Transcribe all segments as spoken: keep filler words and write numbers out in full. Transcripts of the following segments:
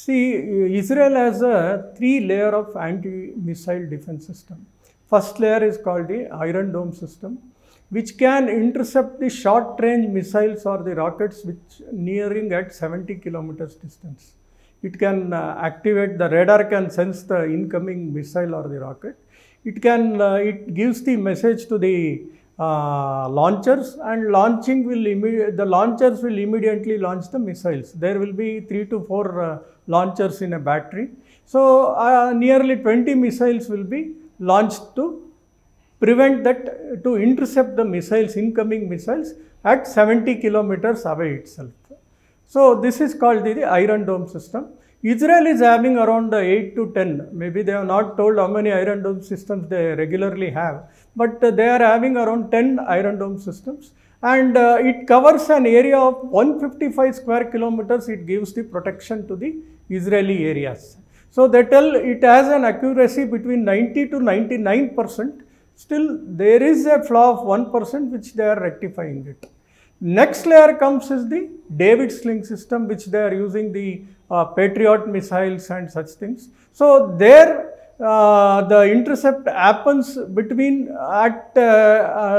See, Israel has a three-layer of anti-missile defense system. First layer is called the Iron Dome system, which can intercept the short-range missiles or the rockets which nearing at seventy kilometers distance. It can uh, activate, the radar can sense the incoming missile or the rocket. It can, uh, it gives the message to the uh, launchers, and launching will, the launchers will immediately launch the missiles. There will be three to four uh, launchers in a battery. So, uh, nearly twenty missiles will be launched to prevent that, to intercept the missiles, incoming missiles at seventy kilometers away itself. So, this is called the, the Iron Dome system. Israel is having around eight to ten, maybe they have not told how many Iron Dome systems they regularly have, but they are having around ten Iron Dome systems, and uh, it covers an area of one hundred fifty-five square kilometers. It gives the protection to the Israeli areas. So, they tell it has an accuracy between ninety to ninety-nine percent. Still, there is a flaw of one percent which they are rectifying it. Next layer comes is the David Sling system, which they are using the uh, Patriot missiles and such things. So, there uh, the intercept happens between at uh,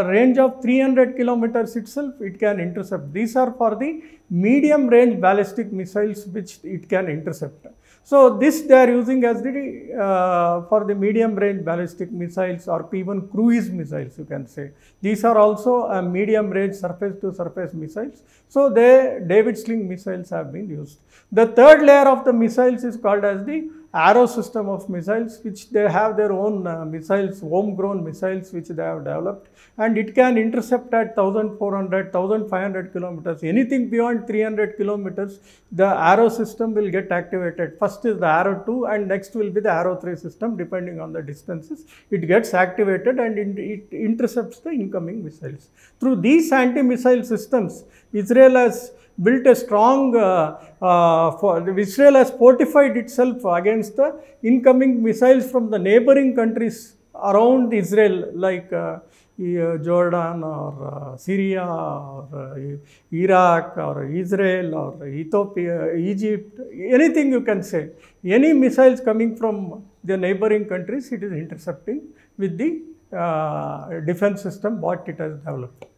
a range of three hundred kilometers itself, it can intercept. These are for the medium range ballistic missiles which it can intercept. So, this they are using as the, uh, for the medium range ballistic missiles or even cruise missiles, you can say. These are also a medium range surface to surface missiles. So, they David Sling missiles have been used. The third layer of the missiles is called as the Arrow system of missiles, which they have their own uh, missiles, homegrown missiles which they have developed, and it can intercept at one thousand four hundred, one thousand five hundred kilometers. Anything beyond three hundred kilometers, the Arrow system will get activated. First is the Arrow two, and next will be the Arrow three system. Depending on the distances, it gets activated and it intercepts the incoming missiles. Through these anti-missile systems, Israel has built a strong, uh, uh, for, Israel has fortified itself against the incoming missiles from the neighboring countries around Israel, like uh, uh, Jordan or uh, Syria or uh, Iraq or Israel or Ethiopia, Egypt, anything you can say. Any missiles coming from the neighboring countries, it is intercepting with the uh, defense system what it has developed.